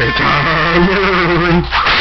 Time.